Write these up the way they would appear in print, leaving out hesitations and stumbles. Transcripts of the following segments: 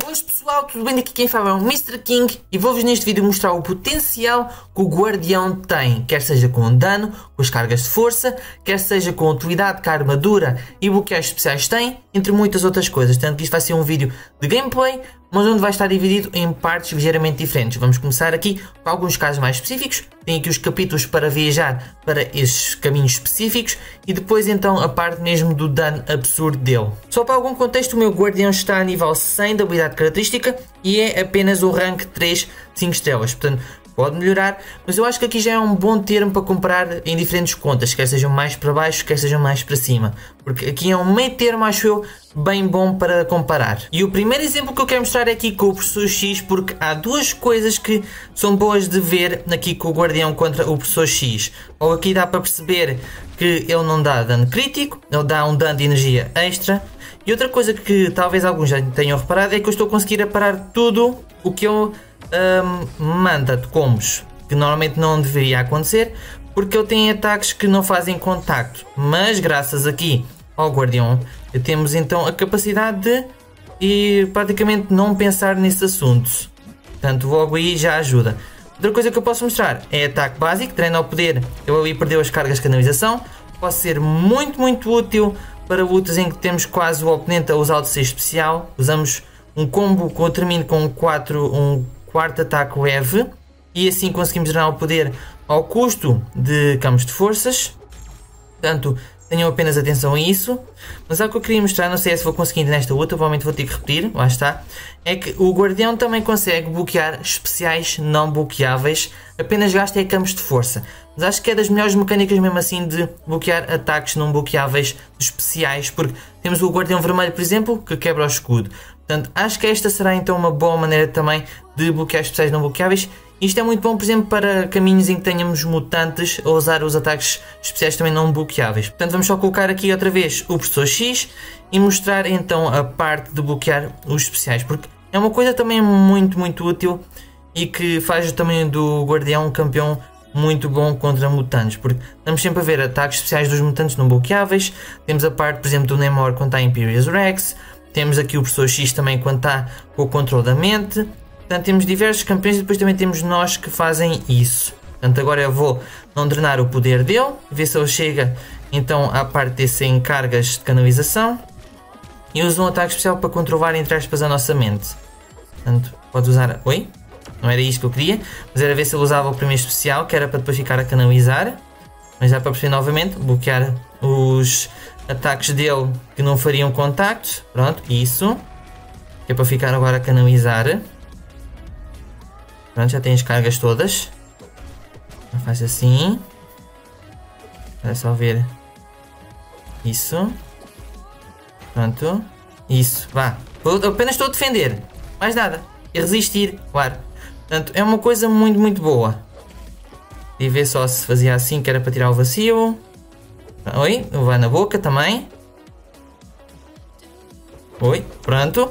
Boas pessoal, tudo bem? Daqui quem fala é o Mr. King e vou-vos neste vídeo mostrar o potencial que o Guardião tem, quer seja com dano, com as cargas de força, quer seja com a utilidade que a armadura e bloqueios especiais têm, entre muitas outras coisas. Tanto que isto vai ser um vídeo de gameplay, mas onde vai estar dividido em partes ligeiramente diferentes. Vamos começar aqui com alguns casos mais específicos, tem aqui os capítulos para viajar para esses caminhos específicos e depois então a parte mesmo do dano absurdo dele. Só para algum contexto, o meu Guardião está a nível 100 da habilidade característica e é apenas o rank 3, 5 estrelas, portanto pode melhorar, mas eu acho que aqui já é um bom termo para comprar em diferentes contas, quer sejam mais para baixo, quer sejam mais para cima, porque aqui é um meio termo, acho eu, bem bom para comparar. E o primeiro exemplo que eu quero mostrar é aqui com o Professor X, porque há duas coisas que são boas de ver aqui com o Guardião contra o Professor X. Ou aqui dá para perceber que ele não dá dano crítico, ele dá um dano de energia extra. E outra coisa que talvez alguns já tenham reparado é que eu estou a conseguir aparar tudo o que eu manda de combos, que normalmente não deveria acontecer, porque ele tem ataques que não fazem contacto, mas graças aqui ao Guardião temos então a capacidade de praticamente não pensar nesse assunto, portanto logo aí já ajuda. Outra coisa que eu posso mostrar é ataque básico, treino ao poder, eu ali perdeu as cargas de canalização, pode ser muito útil para lutas em que temos quase o oponente a usar o seu especial, usamos um combo que eu termino com 4 um quarto ataque leve e assim conseguimos gerar o poder ao custo de campos de forças, portanto tenham apenas atenção a isso. Mas algo que eu queria mostrar, não sei se vou conseguir nesta luta, provavelmente vou ter que repetir, lá está, é que o Guardião também consegue bloquear especiais não bloqueáveis, apenas gasta campos de força, mas acho que é das melhores mecânicas mesmo assim de bloquear ataques não bloqueáveis especiais, porque temos o Guardião Vermelho, por exemplo, que quebra o escudo. Portanto, acho que esta será então uma boa maneira também de bloquear especiais não bloqueáveis. Isto é muito bom, por exemplo, para caminhos em que tenhamos mutantes a usar os ataques especiais também não bloqueáveis. Portanto, vamos só colocar aqui outra vez o Professor X e mostrar então a parte de bloquear os especiais, porque é uma coisa também muito útil e que faz também do Guardião um campeão muito bom contra mutantes, porque estamos sempre a ver ataques especiais dos mutantes não bloqueáveis. Temos a parte, por exemplo, do Namor quando está em Imperia's Rex. Temos aqui o Professor X também quando está com o controle da mente. Portanto, temos diversos campeões e depois também temos nós que fazem isso. Portanto, agora eu vou não drenar o poder dele, ver se ele chega então à parte desse em cargas de canalização. E usa um ataque especial para controlar, entre aspas, a nossa mente. Portanto, pode usar... Oi? Não era isto que eu queria, mas era ver se ele usava o primeiro especial, que era para depois ficar a canalizar. Mas dá para perceber novamente, bloquear os ataques dele que não fariam contacto. Pronto, isso. Que é para ficar agora a canalizar. Pronto, já tem as cargas todas. Já faz assim. É só ver. Isso. Pronto. Isso, vá. Apenas estou a defender. Mais nada. E resistir, claro. Portanto, é uma coisa muito boa. E ver só se fazia assim, que era para tirar o vacilo. Oi, vai na boca também. Oi, pronto.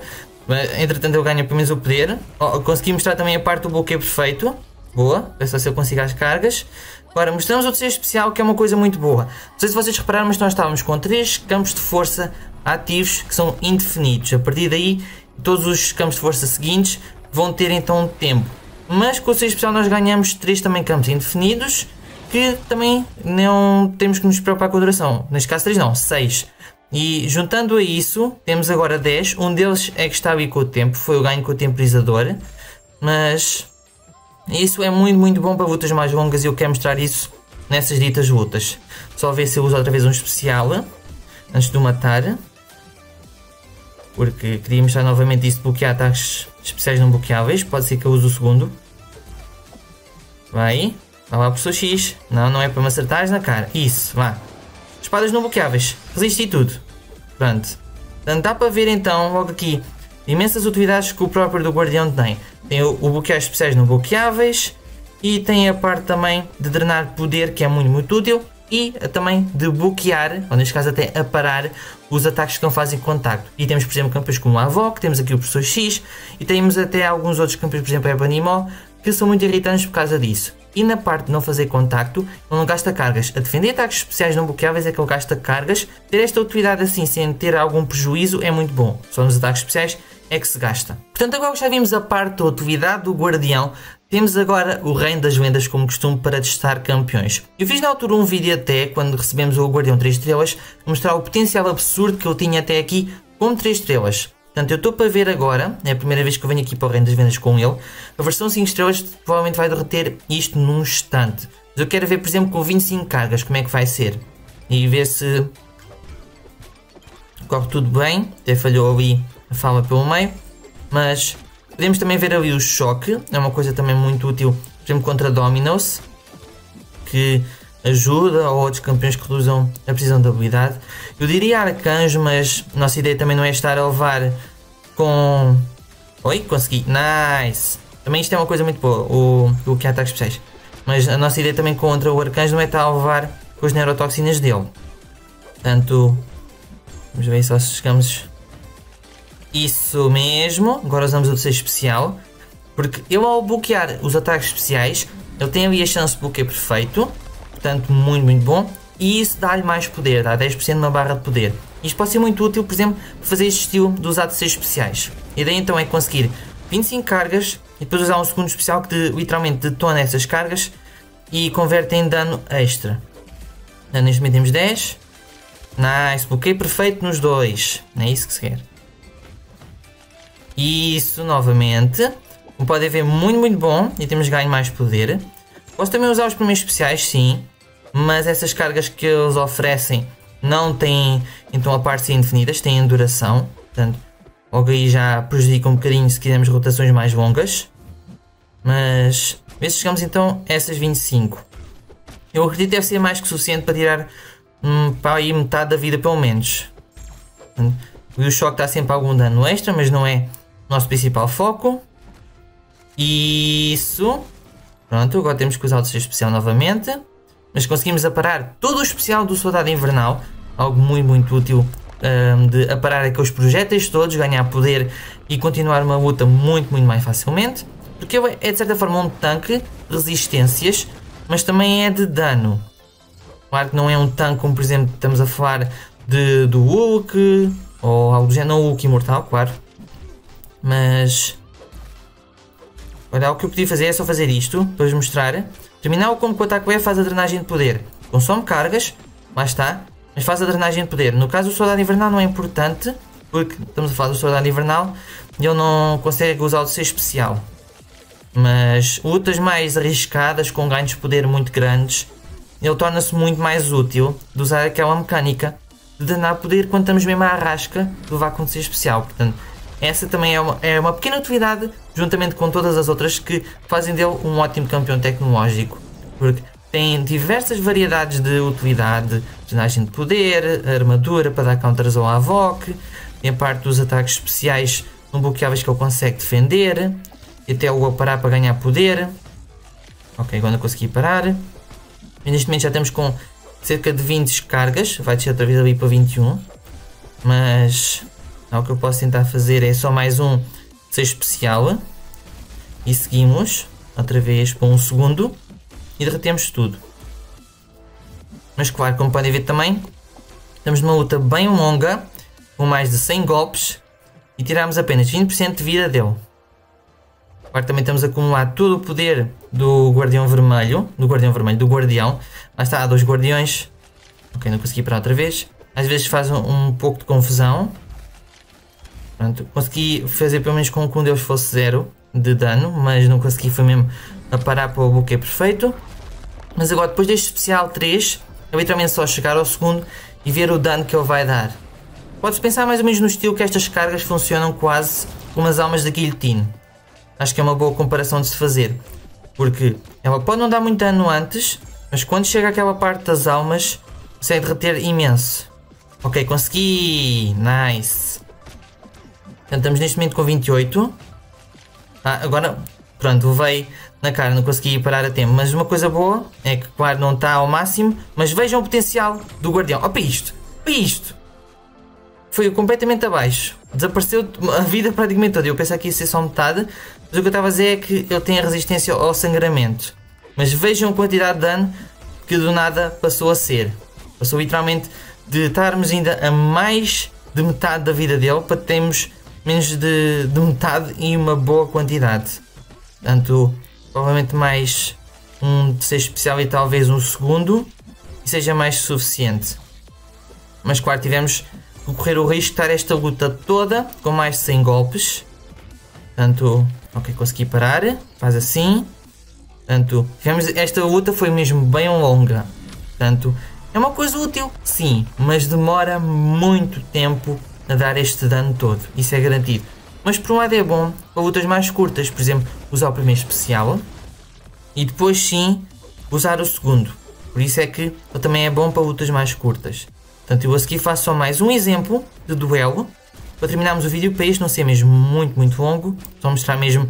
Entretanto eu ganho pelo menos o poder. Oh, consegui mostrar também a parte do bloqueio perfeito. Boa, é só se eu consigo as cargas. Agora mostramos outro ser especial, que é uma coisa muito boa. Não sei se vocês repararam, mas nós estávamos com 3 campos de força ativos que são indefinidos. A partir daí todos os campos de força seguintes vão ter então tempo. Mas com o ser especial nós ganhamos 3 também campos indefinidos, que também não temos que nos preocupar com a duração, neste caso 3 não, 6. E juntando a isso, temos agora 10, um deles é que está ali com o tempo, foi o ganho com o temporizador. Mas isso é muito bom para lutas mais longas e eu quero mostrar isso nessas ditas lutas. Só ver se eu uso outra vez um especial, antes de o matar. Porque queria mostrar novamente isso de bloquear ataques especiais não bloqueáveis, pode ser que eu use o segundo. Vai. Vai lá, Professor X. Não, não é para me acertares na cara. Isso, vá. Espadas não bloqueáveis. Resiste e tudo. Pronto. Portanto, dá para ver então, logo aqui, imensas utilidades que o próprio do Guardião tem. Tem o bloquear especiais não bloqueáveis e tem a parte também de drenar poder, que é muito útil. E também de bloquear, ou neste caso até aparar, os ataques que não fazem contacto. E temos, por exemplo, campeões como a Avó, que temos aqui o Professor X. E temos até alguns outros campeões, por exemplo, a Ebonimol, que são muito irritantes por causa disso. e na parte de não fazer contacto ele não gasta cargas. A defender ataques especiais não bloqueáveis é que ele gasta cargas. Ter esta utilidade assim sem ter algum prejuízo é muito bom. Só nos ataques especiais é que se gasta. Portanto, agora já vimos a parte da utilidade do Guardião. Temos agora o Reino das Lendas como costume para testar campeões. Eu fiz na altura um vídeo até, quando recebemos o Guardião 3 estrelas, mostrar o potencial absurdo que eu tinha até aqui com 3 estrelas. Portanto, eu estou para ver agora, é a primeira vez que eu venho aqui para o Reino das Lendas com ele, a versão 5 estrelas provavelmente vai derreter isto num instante. Mas eu quero ver, por exemplo, com 25 cargas, como é que vai ser. E ver se corre tudo bem, até falhou ali a fala pelo meio, mas podemos também ver ali o choque, é uma coisa também muito útil, por exemplo, contra Dominos, que ajuda a outros campeões que reduzam a precisão de habilidade. Eu diria Arcanjo, mas a nossa ideia também não é estar a levar com... Oi, consegui, nice! Também isto é uma coisa muito boa, o que há ataques especiais. Mas a nossa ideia também contra o Arcanjo não é estar a levar com as neurotoxinas dele. Portanto, vamos ver só se chegamos... Isso mesmo, agora usamos o terceiro especial, porque ele ao bloquear os ataques especiais, ele tem ali a chance de bloqueio perfeito, portanto muito bom, e isso dá-lhe mais poder, dá 10% de uma barra de poder. Isto pode ser muito útil, por exemplo, para fazer este estilo de usar terceiros especiais. A ideia então é conseguir 25 cargas e depois usar um segundo especial que literalmente detona essas cargas e converte em dano extra. Então, neste momento temos 10, nice, bloqueio perfeito nos dois, não é isso que se quer. Isso, novamente. Como podem ver, muito bom. E temos ganho mais poder. Posso também usar os primeiros especiais, sim. Mas essas cargas que eles oferecem não têm, então, a parte de ser indefinidas. Têm duração. Portanto, logo aí já prejudica um bocadinho se quisermos rotações mais longas. Mas, vê se chegamos, então, a essas 25. Eu acredito que deve ser mais que suficiente para tirar para aí metade da vida, pelo menos. E o choque dá sempre algum dano extra, mas não é... nosso principal foco. Isso. Pronto, agora temos que usar o seu especial novamente. Mas conseguimos aparar todo o especial do Soldado Invernal. Algo muito útil de aparar aqueles projéteis todos, ganhar poder e continuar uma luta muito mais facilmente. Porque ele é de certa forma um tanque de resistências, mas também é de dano. Claro que não é um tanque como por exemplo estamos a falar do Hulk ou algo do género, Hulk imortal, claro. Mas olha, o que eu podia fazer é só fazer isto para vos mostrar. Terminar o combo com o ataque E faz a drenagem de poder. Consome cargas, lá está, mas faz a drenagem de poder. No caso do Soldado Invernal não é importante, porque estamos a falar do Soldado Invernal e ele não consegue usar o de ser especial. Mas lutas mais arriscadas, com ganhos de poder muito grandes, ele torna-se muito mais útil de usar aquela mecânica de drenar poder quando estamos mesmo à rasca do vácuo de ser especial. Portanto, essa também é uma pequena utilidade, juntamente com todas as outras que fazem dele um ótimo campeão tecnológico. Porque tem diversas variedades de utilidade, drenagem de poder, armadura para dar counters ao Havok, tem a parte dos ataques especiais não bloqueáveis que ele consegue defender, e até o parar para ganhar poder. Ok, agora não consegui parar. E neste momento já estamos com cerca de 20 cargas, vai descer outra vez ali para 21. Mas... o que eu posso tentar fazer é só mais um ser especial e seguimos outra vez por um segundo e derretemos tudo. Mas claro, como podem ver também, estamos numa luta bem longa, com mais de 100 golpes e tiramos apenas 20% de vida dele. Claro, também estamos a acumular todo o poder do Guardião Vermelho, do Guardião. Lá está, há dois Guardiões. Ok, não consegui parar outra vez. Às vezes faz um pouco de confusão. Pronto, consegui fazer pelo menos com que um deles fosse 0 de dano, mas não consegui, foi mesmo a parar para o bloqueio perfeito. Mas agora depois deste especial 3, é literalmente só chegar ao segundo e ver o dano que ele vai dar. Pode-se pensar mais ou menos no estilo que estas cargas funcionam quase como as almas da Guillotine. Acho que é uma boa comparação de se fazer, porque ela pode não dar muito dano antes, mas quando chega àquela parte das almas, consegue derreter imenso. Ok, consegui! Nice! Portanto, estamos neste momento com 28. Agora, pronto, levei na cara, não consegui parar a tempo. Mas uma coisa boa é que, claro, não está ao máximo. Mas vejam o potencial do Guardião. Opa, isto! Opa, isto! Foi completamente abaixo. Desapareceu a vida praticamente toda. Eu pensava que ia ser só metade. Mas o que eu estava a dizer é que ele tem a resistência ao sangramento. Mas vejam a quantidade de dano que do nada passou a ser. Passou literalmente de estarmos ainda a mais de metade da vida dele para termos menos de metade e uma boa quantidade. Portanto, provavelmente mais um terceiro especial e talvez um segundo, e seja mais suficiente. Mas claro, tivemos que correr o risco de estar esta luta toda com mais de 100 golpes. Portanto, ok, consegui parar, faz assim. Portanto, tivemos, esta luta foi mesmo bem longa. Portanto, é uma coisa útil, sim, mas demora muito tempo a dar este dano todo, isso é garantido. Mas por um lado é bom para lutas mais curtas, por exemplo, usar o primeiro especial e depois sim usar o segundo. Por isso é que também é bom para lutas mais curtas. Portanto, eu a seguir faço só mais um exemplo de duelo para terminarmos o vídeo, para isto não ser mesmo muito longo, só mostrar mesmo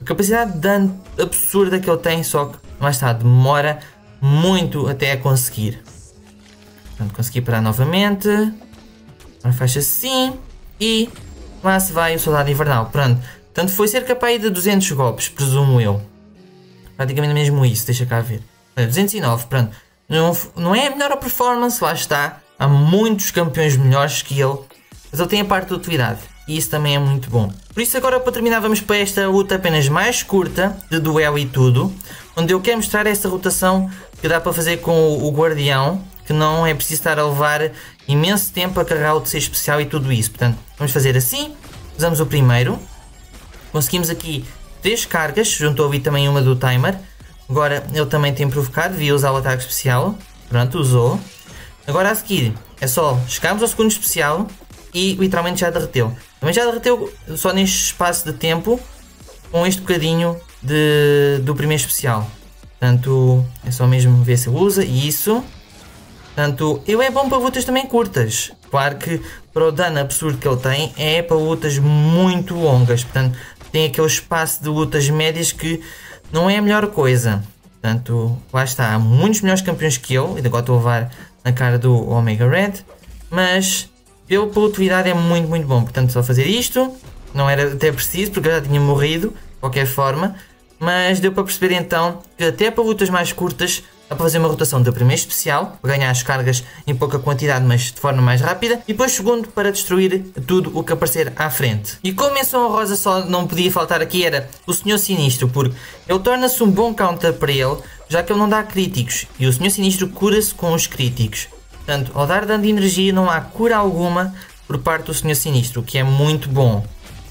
a capacidade de dano absurda que ele tem, só que lá está, demora muito até a conseguir. Portanto, consegui parar novamente. Agora faz assim e lá se vai o Soldado Invernal. Pronto, portanto foi cerca para aí de 200 golpes, presumo eu. Praticamente mesmo isso, deixa cá ver. 209, pronto. Não é a melhor performance, lá está. Há muitos campeões melhores que ele, mas ele tem a parte de utilidade e isso também é muito bom. Por isso agora para terminar vamos para esta luta apenas mais curta, de duelo e tudo, onde eu quero mostrar esta rotação que dá para fazer com o Guardião, que não é preciso estar a levar imenso tempo a carregar o terceiro especial e tudo isso. Portanto, vamos fazer assim, usamos o primeiro, conseguimos aqui 3 cargas, juntou ali também uma do timer, agora ele também tem provocado, devia usar o ataque especial, pronto, usou. Agora a seguir é só chegarmos ao segundo especial e literalmente já derreteu. Também já derreteu só neste espaço de tempo com este bocadinho do primeiro especial. Portanto, é só mesmo ver se ele usa e isso. Portanto, ele é bom para lutas também curtas. Claro que para o dano absurdo que ele tem é para lutas muito longas. Portanto, tem aquele espaço de lutas médias que não é a melhor coisa. Portanto, lá está. Há muitos melhores campeões que eu. E agora estou a levar na cara do Omega Red, mas pela utilidade é muito bom. Portanto, só fazer isto, não era até preciso porque eu já tinha morrido de qualquer forma, mas deu para perceber então que até para lutas mais curtas dá para fazer uma rotação do primeiro especial, para ganhar as cargas em pouca quantidade mas de forma mais rápida, e depois segundo para destruir tudo o que aparecer à frente. E como menção honrosa só não podia faltar aqui era o Senhor Sinistro, porque ele torna-se um bom counter para ele, já que ele não dá críticos, e o Senhor Sinistro cura-se com os críticos. Portanto, ao dar dano de energia não há cura alguma por parte do Senhor Sinistro, o que é muito bom.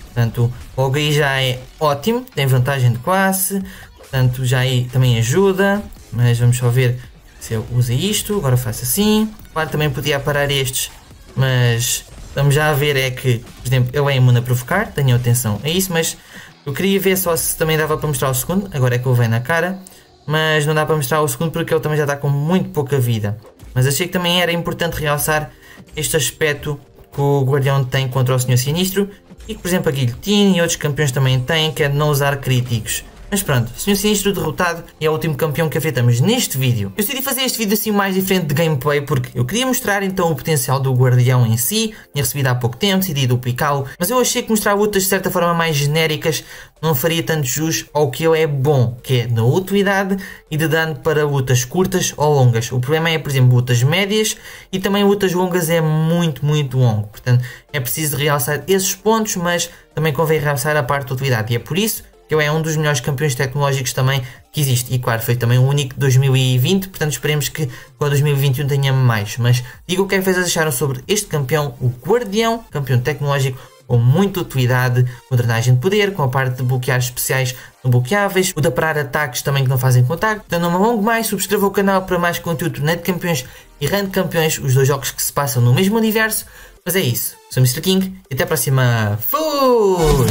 Portanto, logo aí já é ótimo, tem vantagem de classe, portanto já aí também ajuda, mas vamos só ver se eu uso isto, agora faço assim. Claro, também podia parar estes, mas vamos já ver é que, por exemplo, ele é imune a provocar, tenham atenção a isso, mas eu queria ver só se também dava para mostrar o segundo, agora é que ele vem na cara. Mas não dá para mostrar o segundo porque ele também já está com muito pouca vida. Mas achei que também era importante realçar este aspecto que o Guardião tem contra o Senhor Sinistro. E que por exemplo a Guillotine e outros campeões também têm, que é de não usar críticos. Mas pronto, o Senhor Sinistro derrotado é o último campeão que afetamos neste vídeo. Eu decidi fazer este vídeo assim mais diferente de gameplay porque eu queria mostrar então o potencial do Guardião em si. Tinha recebido há pouco tempo, decidi duplicá-lo, mas eu achei que mostrar lutas de certa forma mais genéricas não faria tanto jus ao que ele é bom, que é na utilidade e de dano para lutas curtas ou longas. O problema é, por exemplo, lutas médias e também lutas longas é muito longo. Portanto, é preciso realçar esses pontos, mas também convém realçar a parte da utilidade, e é por isso ele é um dos melhores campeões tecnológicos também que existe. E claro, foi também o único de 2020, portanto esperemos que com 2021 tenhamos mais. Mas diga o que é que vocês acharam sobre este campeão, o Guardião, campeão tecnológico com muita utilidade, com drenagem de poder, com a parte de bloquear especiais não bloqueáveis, o de parar ataques também que não fazem contacto. Então não me alongo mais, subscreva o canal para mais conteúdo na de campeões e Reino de Campeões, os dois jogos que se passam no mesmo universo. Mas é isso, sou o Mr. King e até a próxima. Fui!